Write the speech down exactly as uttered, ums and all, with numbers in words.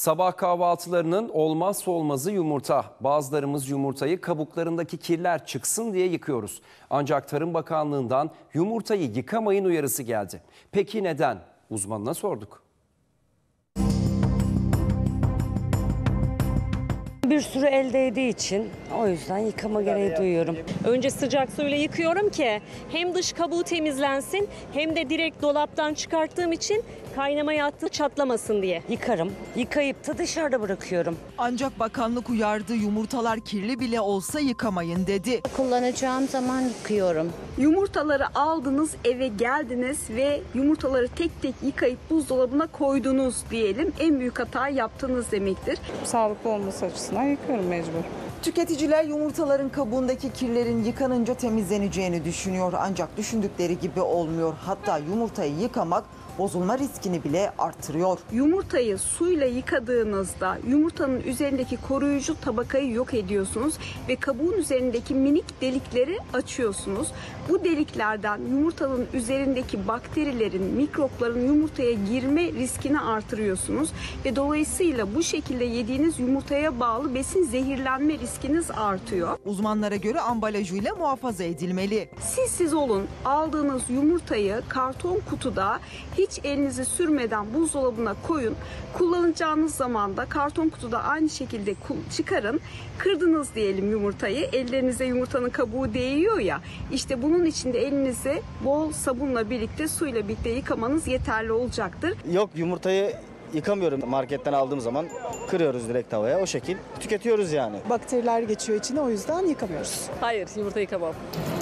Sabah kahvaltılarının olmazsa olmazı yumurta. Bazılarımız yumurtayı kabuklarındaki kirler çıksın diye yıkıyoruz. Ancak Tarım Bakanlığı'ndan yumurtayı yıkamayın uyarısı geldi. Peki neden? Uzmanına sorduk. Bir sürü el değdiği için o yüzden yıkama gereği duyuyorum. Önce sıcak suyla yıkıyorum ki hem dış kabuğu temizlensin hem de direkt dolaptan çıkarttığım için kaynamaya attığı çatlamasın diye. Yıkarım. Yıkayıp da dışarıda bırakıyorum. Ancak bakanlık uyardı, yumurtalar kirli bile olsa yıkamayın dedi. Kullanacağım zaman yıkıyorum. Yumurtaları aldınız, eve geldiniz ve yumurtaları tek tek yıkayıp buzdolabına koydunuz diyelim. En büyük hata yaptınız demektir. Sağlıklı olması açısından yıkıyorum mecbur. Tüketiciler yumurtaların kabuğundaki kirlerin yıkanınca temizleneceğini düşünüyor. Ancak düşündükleri gibi olmuyor. Hatta yumurtayı yıkamak bozulma riskini bile artırıyor. Yumurtayı suyla yıkadığınızda yumurtanın üzerindeki koruyucu tabakayı yok ediyorsunuz ve kabuğun üzerindeki minik delikleri açıyorsunuz. Bu deliklerden yumurtanın üzerindeki bakterilerin, mikropların yumurtaya girme riskini artırıyorsunuz ve dolayısıyla bu şekilde yediğiniz yumurtaya bağlı besin zehirlenme riskiniz artıyor. Uzmanlara göre ambalajıyla muhafaza edilmeli. Siz siz olun, aldığınız yumurtayı karton kutuda hiç elinizi sürmeden buzdolabına koyun. Kullanacağınız zaman da karton kutuda aynı şekilde çıkarın. Kırdınız diyelim yumurtayı. Ellerinize yumurtanın kabuğu değiyor ya. İşte bunun için de elinizi bol sabunla birlikte, suyla birlikte yıkamanız yeterli olacaktır. Yok, yumurtayı yıkamıyorum. Marketten aldığım zaman kırıyoruz direkt havaya. O şekil tüketiyoruz yani. Bakteriler geçiyor içine, o yüzden yıkamıyoruz. Hayır, yumurta yıkamam.